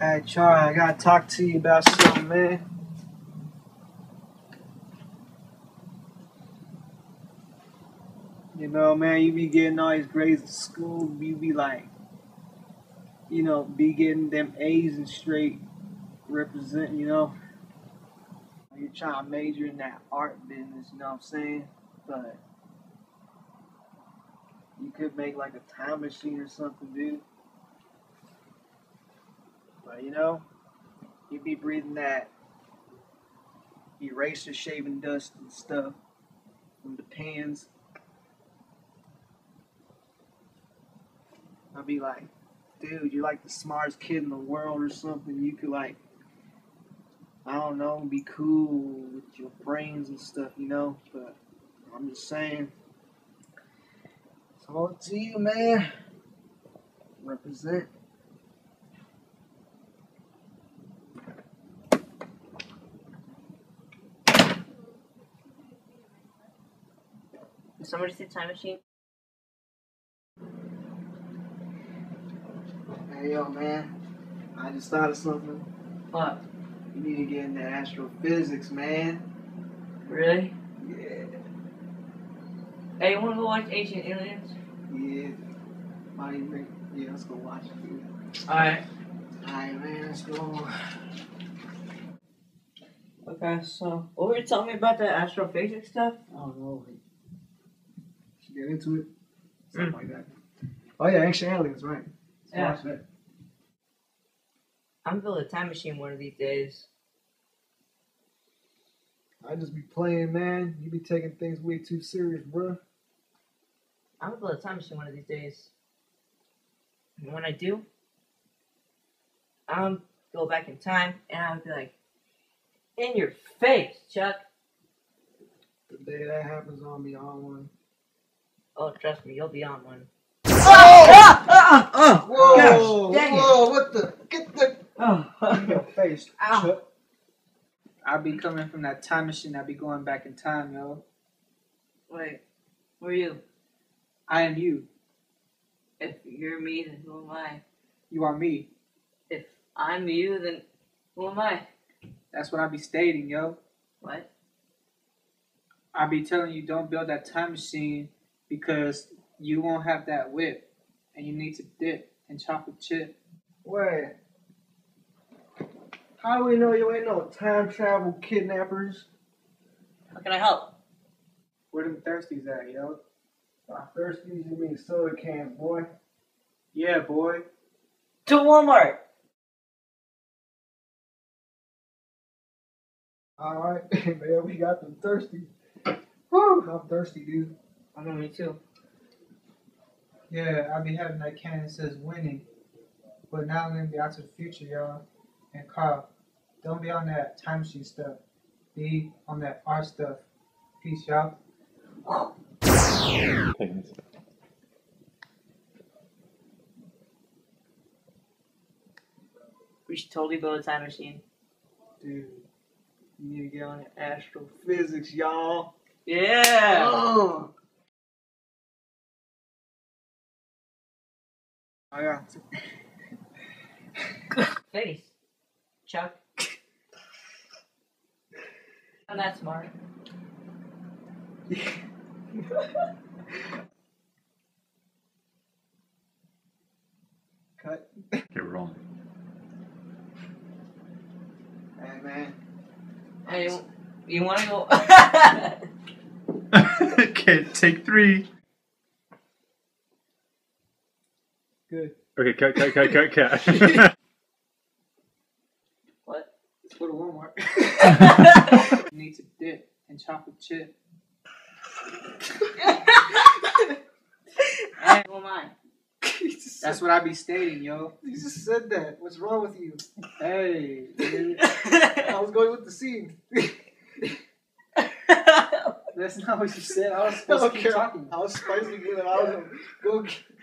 Alright, y'all, I gotta talk to you about something, man. You know, man, you be getting all these grades in school, you be like, you know, be getting them A's and straight representing, you know. You're trying to major in that art business, you know what I'm saying? But you could make like a time machine or something, dude. But you know, you'd be breathing that eraser shaving dust and stuff from the pans. I'd be like, dude, you're like the smartest kid in the world or something. You could like, I don't know, be cool with your brains and stuff, you know? But I'm just saying, it's all up to you, man. Represent. Did somebody see Time Machine? Hey, yo, man. I just thought of something. What? You need to get into astrophysics, man. Really? Yeah. Hey, you want to go watch Ancient Aliens? Yeah. Yeah, let's go watch it. Alright. Alright, man, let's go. Okay, so what were you telling me about that astrophysics stuff? I don't know. Should get into it. Something like that. Oh, yeah, Ancient Aliens, right. Let's watch that. I'm building a time machine one of these days. I just be playing, man. You be taking things way too serious, bro. I'm gonna build a time machine one of these days. And when I do, I'm go back in time and I'll be like, in your face, Chuck. The day that happens, I'll be on one. Oh, trust me, you'll be on one. Whoa! Gosh, whoa! It. What the? Get the! Oh, in your face, Chuck. I'll be coming from that time machine. I'll be going back in time, yo. Wait, who are you? I am you. If you're me, then who am I? You are me. If I'm you, then who am I? That's what I be stating, yo. What? I be telling you, don't build that time machine because you won't have that whip, and you need to dip and chocolate chip. Wait. How do we know you ain't no time travel kidnappers? How can I help? Where them thirsties at, yo? By thirsties, you mean soda cans, boy? Yeah, boy. To Walmart! Alright, man, we got them thirsties. Woo! I'm thirsty, dude. I know, me too. Yeah, I'll be having that can that says winning. But now I'm going to be out to the future, y'all. And Carl, don't be on that time machine stuff. Be on that art stuff. Peace, y'all. We should totally build a time machine. Dude, you need to get on the astrophysics, y'all. Yeah! Oh. I got to. Face. Chuck. I'm not smart. Cut. You're wrong. Hey, man. Hey, you want to go? Okay, take three. Good. Okay, cut. What? Let's go to Walmart. You need to dip and chocolate chip. Hey, who am I? That's what I be stating, yo. You just said that. What's wrong with you? Hey, dude. I was going with the scene. That's not what you said. I was supposed to keep talking. I was supposed to get it. I was like, go get